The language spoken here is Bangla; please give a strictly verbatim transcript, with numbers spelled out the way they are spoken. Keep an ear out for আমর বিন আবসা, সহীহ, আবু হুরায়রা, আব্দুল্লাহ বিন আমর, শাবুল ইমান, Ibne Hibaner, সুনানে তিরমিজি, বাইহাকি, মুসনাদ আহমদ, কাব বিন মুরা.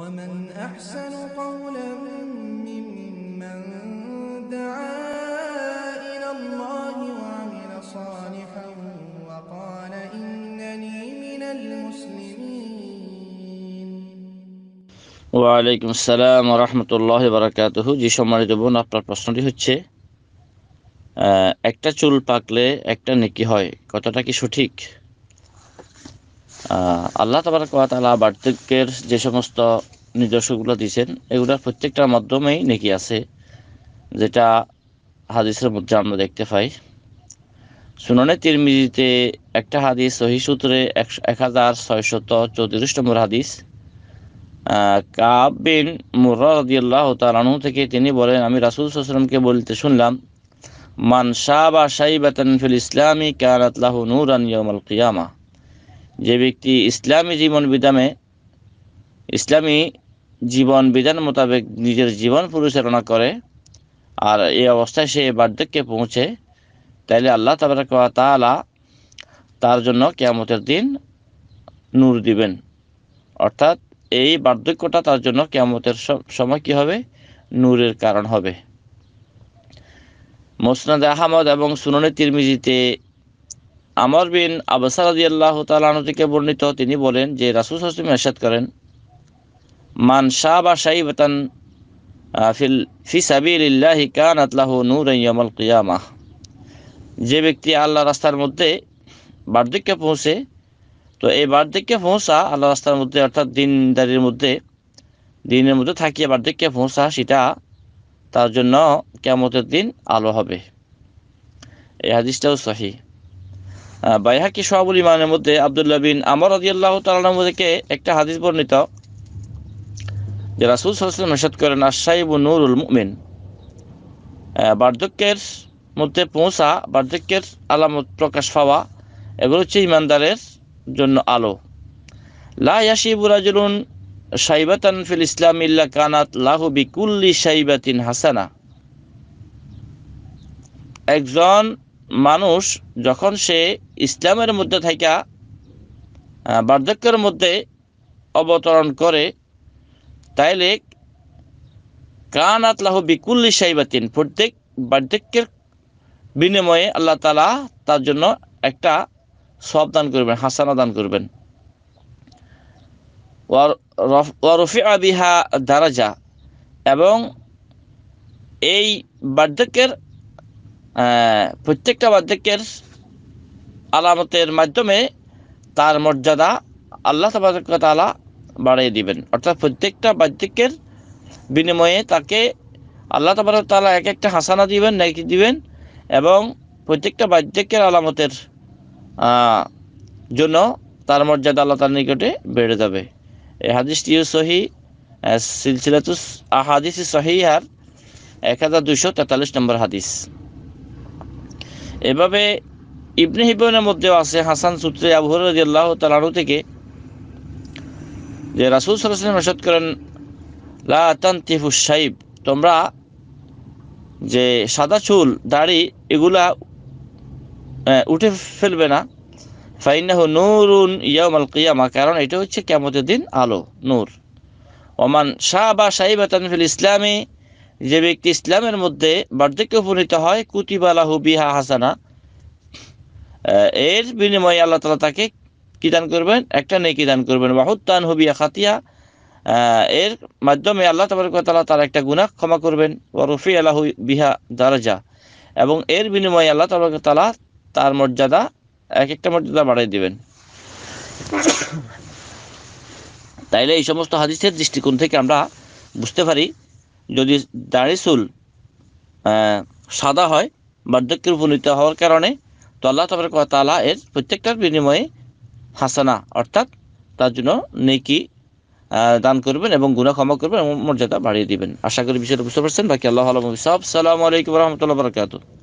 وَمَنْ أَحْسَنُ قَوْلًا مِّمَّنْ دَعَا إِلَى اللَّهِ وَعَمِلَ صَالِحًا وَقَالَ إِنَّنِي مِنَ الْمُسْلِمِينَ وعليكم السلام ورحمة الله وبركاته জি সম্মানিত বোন আপনার প্রশ্নটি হচ্ছে একটা চুল পাকলে একটা নেকি হয় কথাটা কি সঠিক আল্লাহ তাবারাকা ওয়া তাআলা বার্ধক্যের যে সমস্ত নিদর্শনগুলো দিয়েছেন এগুলোর প্রত্যেকটার মাধ্যমেই নেকি আছে যেটা হাদিসের মধ্যে আমরা দেখতে পাই সুনানে তিরমিজিতে একটা হাদিস সহিহ সূত্রে এক হাজার ছয়শত চৌত্রিশ নম্বর হাদিস কাব বিন মুরা রাদিয়াল্লাহু তাআলা আনহু থেকে তিনি বলেন আমি রাসূল সাল্লাল্লাহু আলাইহি ওয়া সাল্লামকে বলতে শুনলাম মান শাবা শাইবাতান ফিল ইসলামি কানাত লাহু নূরান ইয়াউমাল কিয়ামা যে ব্যক্তি ইসলামী জীবন বিধানে ইসলামী জীবন বিধান মোতাবেক নিজের জীবন পরিচালনা করে আর এই অবস্থায় সে বার্ধক্যে পৌঁছে তাহলে আল্লাহ তাবারাকা ওয়া তাআলা তার জন্য কিয়ামতের দিন নূর দিবেন অর্থাৎ এই বার্ধক্যটা তার জন্য কিয়ামতের সময় কি হবে নূরের কারণ হবে মুসনাদ আহমদ এবং সুনানে তিরমিজিতে আমর বিন আবসা রাদিয়াল্লাহু তাআলা আনহু থেকে বর্ণিত তিনি বলেন যে রাসূল সাল্লাল্লাহু আলাইহি ওয়া সাল্লাম ইরশাদ করেন মান শাবা শাইবাতান ফিল ফি সাবিলিল্লাহি কানাত লাহু নূরান ইয়াউমাল কিয়ামাহ যে ব্যক্তি আল্লাহর রাস্তার মধ্যে বার্ধক্যে পৌঁছে তো এই বার্ধক্যে পৌঁছা আল্লাহর রাস্তার মধ্যে অর্থাৎ দিনদারির মধ্যে দিনের মধ্যে থাকিয়ে বার্ধক্যে পৌঁছা সেটা তার জন্য কিয়ামতের দিন আলো হবে এই হাদিসটাও সহিহ বাইহাকি শাবুল ইমানের মধ্যে আব্দুল্লাহ বিন আমর রাদিয়াল্লাহু তাআলা আনহু থেকে একটা হাদিস বর্ণিত যে রাসূল সাল্লাল্লাহু আলাইহি ওয়াসাল্লাম ইরশাদ করেন আশ-শাইবু নূরুল মুমিন বার্ধক্যের মধ্যে পৌঁছা বার্ধক্যের আলামত প্রকাশ পাওয়া এগুলো হচ্ছে ইমানদারের জন্য আলো লা ইয়াশিবু রাজুলুন শাইবাতান ফিল ইসলাম ইল্লা কানাত লাহু বিকুল্লি শাইবাতিন হাসানা একজন মানুষ যখন সে ইসলামের মধ্যে থাকা বার্ধক্যের মধ্যে অবতরণ করে তাইলে কানাত লাহু বিকুল্লি শাইবাতিন প্রত্যেক বার্ধক্যের বিনিময়ে আল্লাহ তাআলা তার জন্য একটা সওয়াব দান করবেন হাসানা দান করবেন ওয়া রফিআ বিহা দারাজা এবং এই বার্ধক্যের প্রত্যেকটা বার্ধক্যের আলামতের মাধ্যমে তার মর্যাদা আল্লাহ তাবারাকা ওয়া তাআলা বাড়িয়ে দিবেন অর্থাৎ প্রত্যেকটা বার্ধক্যের বিনিময়ে তাকে আল্লাহ তাবারাকা ওয়া তাআলা এক একটা হাসানা দিবেন নেকি দিবেন এবং প্রত্যেকটা বার্ধক্যের আলামতের জন্য তার মর্যাদা আল্লাহ তার নিকটে বেড়ে যাবে এই হাদিসটিও সহিহ সিলসিলাতুস আহাদিস সহিহার এক হাজার দুশো তেতাল্লিশ নম্বর হাদিস এভাবে ইবনে হিবানের মধ্যেও আছে হাসান সূত্রে আবু হুরায়রা রাদিয়াল্লাহু তাআলা আনহু থেকে যে রাসূল সাল্লাল্লাহু আলাইহি ওয়াসাল্লাম ইরশাদ করেন লা তানতিফু শাইব তোমরা যে সাদা চুল দাড়ি এগুলা উঠে ফেলবে না ফাইন্নাহু নূরুন ইয়াউমাল কিয়ামা কারণ এটা হচ্ছে কিয়ামতের দিন আলো নূর ওমান শাবা শাইবাতান ফিল ইসলামি যে ব্যক্তি ইসলামের মধ্যে বার্ধক্যে উপনীত হয় কুতিবা লাহু বিহা হাসানা এর বিনিময়ে আল্লাহ তাআলা তাকে কি দান করবেন একটা নেকি দান করবেন ওয়াহুত্তান হুবিয়া খাতিয়া এর মাধ্যমে আল্লাহ তাবারাকা ওয়া তাআলা তার একটা গুনাহ ক্ষমা করবেন ওয়া রুফিয়া লাহু বিহা দারাজা এবং এর বিনিময়ে আল্লাহ তাবারাকা ওয়া তাআলা তার মর্যাদা এক একটা মর্যাদা বাড়িয়ে দিবেন তাইলে এই সমস্ত হাদিসের দৃষ্টিকোণ থেকে আমরা বুঝতে পারি যদি দাড়ি চুল সাদা হয় বার্ধক্যের উপনীত হওয়ার কারণে তো আল্লাহ তাবারাকা ওয়া তাআলা এর প্রত্যেকটার বিনিময়ে হাসানা অর্থাৎ তার জন্য নেকি দান করবেন এবং গুনাহ ক্ষমা করবেন এবং মর্যাদা বাড়িয়ে দিবেন আশা করি বিষয়টা বুঝতে পারছেন বাকি আল্লাহু আ'লাম বিসওয়াব আসসালামু আলাইকুম ওয়া রাহমাতুল্লাহি ওয়া বারাকাতুহু